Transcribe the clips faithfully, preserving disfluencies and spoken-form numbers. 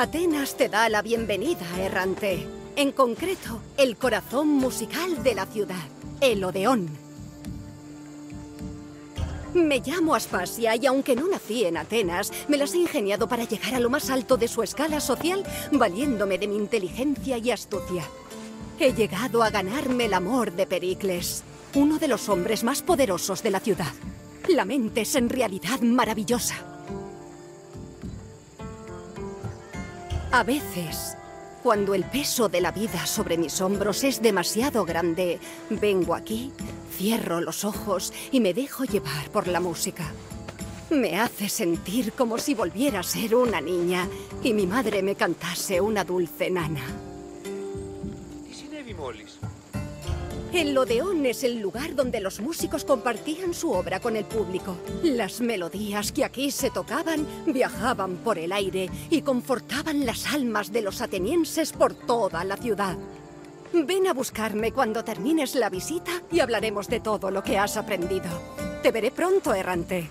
Atenas te da la bienvenida, errante. En concreto, el corazón musical de la ciudad, el Odeón. Me llamo Aspasia y aunque no nací en Atenas, me las he ingeniado para llegar a lo más alto de su escala social, valiéndome de mi inteligencia y astucia. He llegado a ganarme el amor de Pericles, uno de los hombres más poderosos de la ciudad. La mente es en realidad maravillosa. A veces, cuando el peso de la vida sobre mis hombros es demasiado grande, vengo aquí, cierro los ojos y me dejo llevar por la música. Me hace sentir como si volviera a ser una niña y mi madre me cantase una dulce nana. El Odeón es el lugar donde los músicos compartían su obra con el público. Las melodías que aquí se tocaban viajaban por el aire y confortaban las almas de los atenienses por toda la ciudad. Ven a buscarme cuando termines la visita y hablaremos de todo lo que has aprendido. Te veré pronto, errante.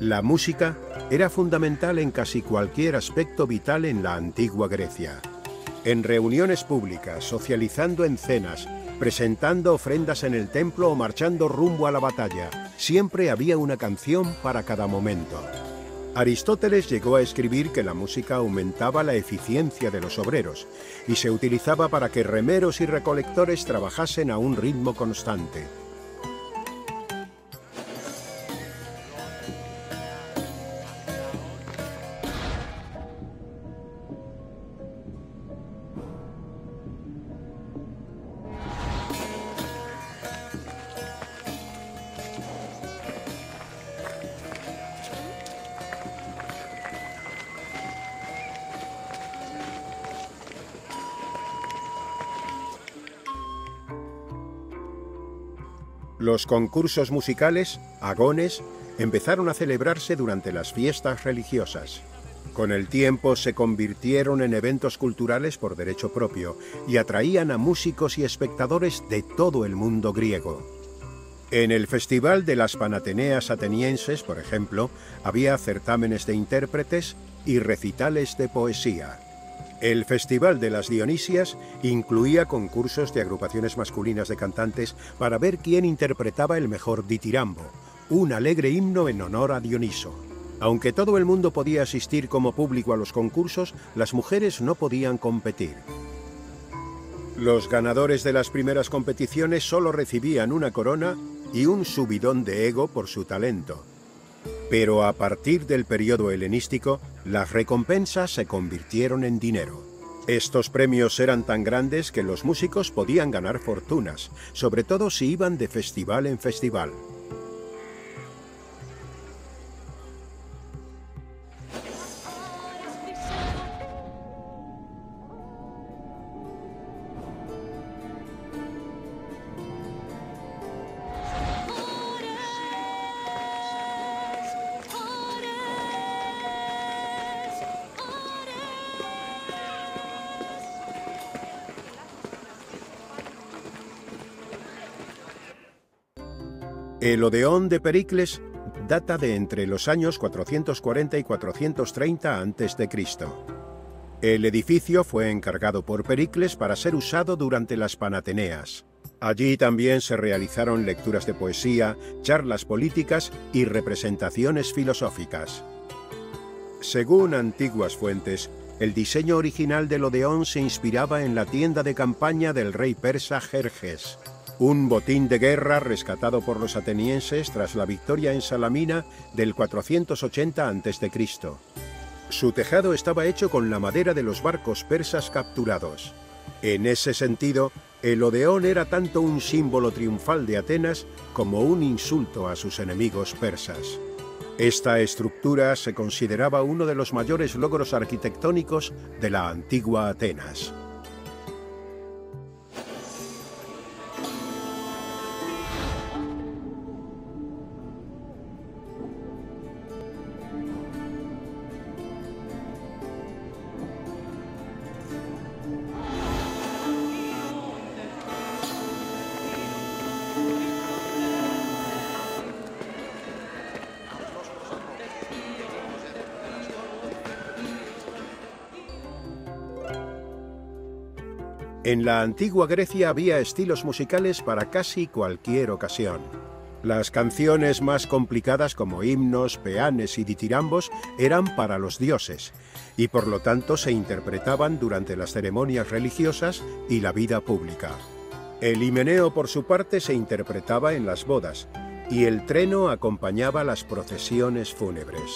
La música era fundamental en casi cualquier aspecto vital en la antigua Grecia. En reuniones públicas, socializando en cenas, presentando ofrendas en el templo o marchando rumbo a la batalla, siempre había una canción para cada momento. Aristóteles llegó a escribir que la música aumentaba la eficiencia de los obreros y se utilizaba para que remeros y recolectores trabajasen a un ritmo constante. Los concursos musicales, agones, empezaron a celebrarse durante las fiestas religiosas. Con el tiempo se convirtieron en eventos culturales por derecho propio y atraían a músicos y espectadores de todo el mundo griego. En el festival de las Panateneas atenienses, por ejemplo, había certámenes de intérpretes y recitales de poesía. El Festival de las Dionisias incluía concursos de agrupaciones masculinas de cantantes para ver quién interpretaba el mejor ditirambo, un alegre himno en honor a Dioniso. Aunque todo el mundo podía asistir como público a los concursos, las mujeres no podían competir. Los ganadores de las primeras competiciones solo recibían una corona y un subidón de ego por su talento. Pero a partir del periodo helenístico, las recompensas se convirtieron en dinero. Estos premios eran tan grandes que los músicos podían ganar fortunas, sobre todo si iban de festival en festival. El Odeón de Pericles data de entre los años cuatrocientos cuarenta y cuatrocientos treinta antes de Cristo. El edificio fue encargado por Pericles para ser usado durante las Panateneas. Allí también se realizaron lecturas de poesía, charlas políticas y representaciones filosóficas. Según antiguas fuentes, el diseño original del Odeón se inspiraba en la tienda de campaña del rey persa Jerjes, un botín de guerra rescatado por los atenienses tras la victoria en Salamina del cuatrocientos ochenta antes de Cristo. Su tejado estaba hecho con la madera de los barcos persas capturados. En ese sentido, el Odeón era tanto un símbolo triunfal de Atenas como un insulto a sus enemigos persas. Esta estructura se consideraba uno de los mayores logros arquitectónicos de la antigua Atenas. En la antigua Grecia había estilos musicales para casi cualquier ocasión. Las canciones más complicadas como himnos, peanes y ditirambos eran para los dioses y por lo tanto se interpretaban durante las ceremonias religiosas y la vida pública. El himeneo por su parte se interpretaba en las bodas y el treno acompañaba las procesiones fúnebres.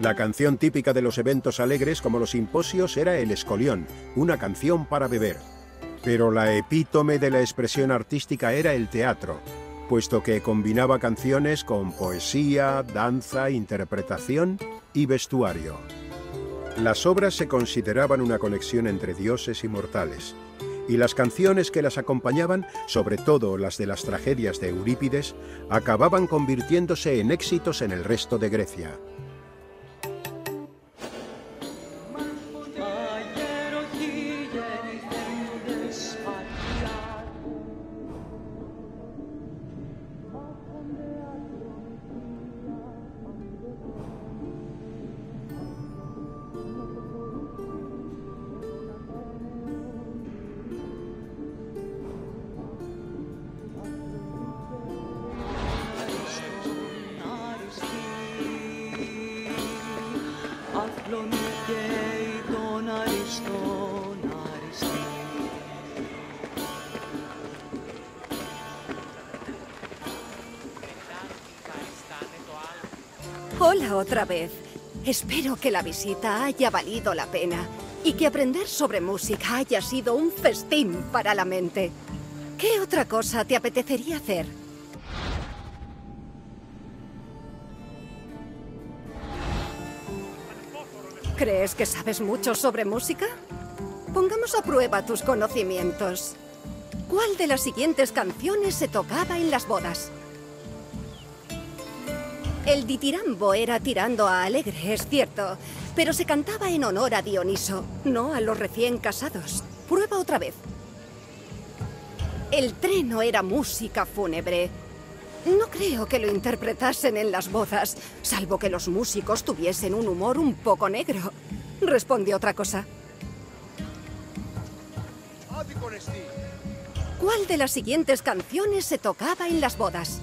La canción típica de los eventos alegres como los simposios era el escolión, una canción para beber. Pero la epítome de la expresión artística era el teatro, puesto que combinaba canciones con poesía, danza, interpretación y vestuario. Las obras se consideraban una conexión entre dioses y mortales, y las canciones que las acompañaban, sobre todo las de las tragedias de Eurípides, acababan convirtiéndose en éxitos en el resto de Grecia. Hola otra vez. Espero que la visita haya valido la pena y que aprender sobre música haya sido un festín para la mente. ¿Qué otra cosa te apetecería hacer? ¿Crees que sabes mucho sobre música? Pongamos a prueba tus conocimientos. ¿Cuál de las siguientes canciones se tocaba en las bodas? El ditirambo era tirando a alegre, es cierto, pero se cantaba en honor a Dioniso, no a los recién casados. Prueba otra vez. El treno era música fúnebre. No creo que lo interpretasen en las bodas, salvo que los músicos tuviesen un humor un poco negro. Responde otra cosa. ¿Cuál de las siguientes canciones se tocaba en las bodas?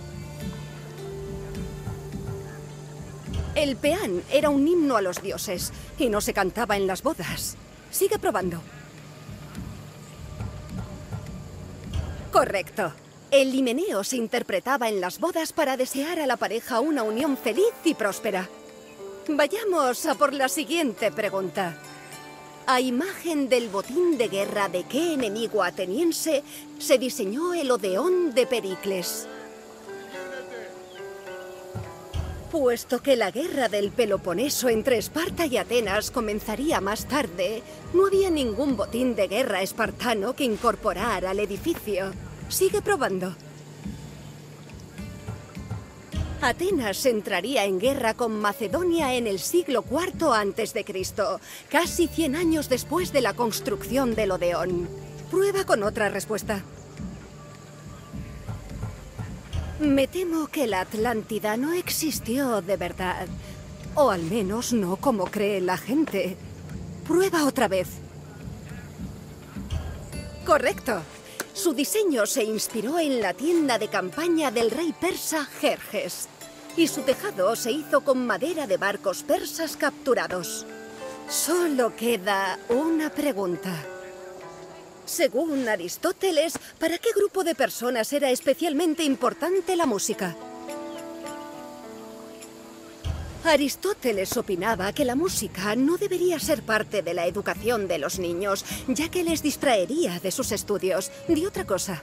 El peán era un himno a los dioses y no se cantaba en las bodas. Sigue probando. Correcto. El himeneo se interpretaba en las bodas para desear a la pareja una unión feliz y próspera. Vayamos a por la siguiente pregunta. A imagen del botín de guerra de qué enemigo ateniense se diseñó el Odeón de Pericles. Puesto que la guerra del Peloponeso entre Esparta y Atenas comenzaría más tarde, no había ningún botín de guerra espartano que incorporara al edificio. Sigue probando. Atenas entraría en guerra con Macedonia en el siglo cuarto antes de Cristo, casi cien años después de la construcción del Odeón. Prueba con otra respuesta. Me temo que la Atlántida no existió de verdad, o al menos no como cree la gente. Prueba otra vez. Correcto. Su diseño se inspiró en la tienda de campaña del rey persa Jerjes, y su tejado se hizo con madera de barcos persas capturados. Solo queda una pregunta. Según Aristóteles, ¿para qué grupo de personas era especialmente importante la música? Aristóteles opinaba que la música no debería ser parte de la educación de los niños, ya que les distraería de sus estudios. Di otra cosa.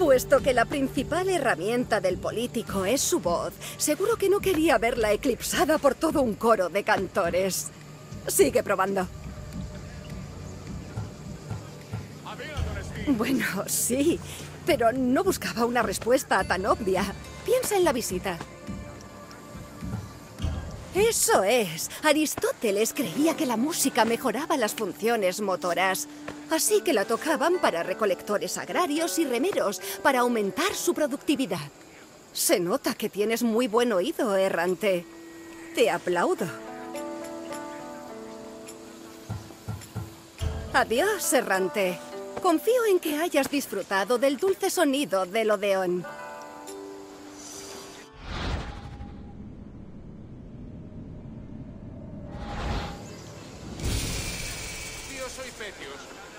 Puesto que la principal herramienta del político es su voz, seguro que no quería verla eclipsada por todo un coro de cantores. Sigue probando. Bueno, sí. Pero no buscaba una respuesta tan obvia. Piensa en la visita. Eso es. Aristóteles creía que la música mejoraba las funciones motoras. Así que la tocaban para recolectores agrarios y remeros, para aumentar su productividad. Se nota que tienes muy buen oído, errante. Te aplaudo. Adiós, errante. Confío en que hayas disfrutado del dulce sonido del Odeón. Yo soy Petius.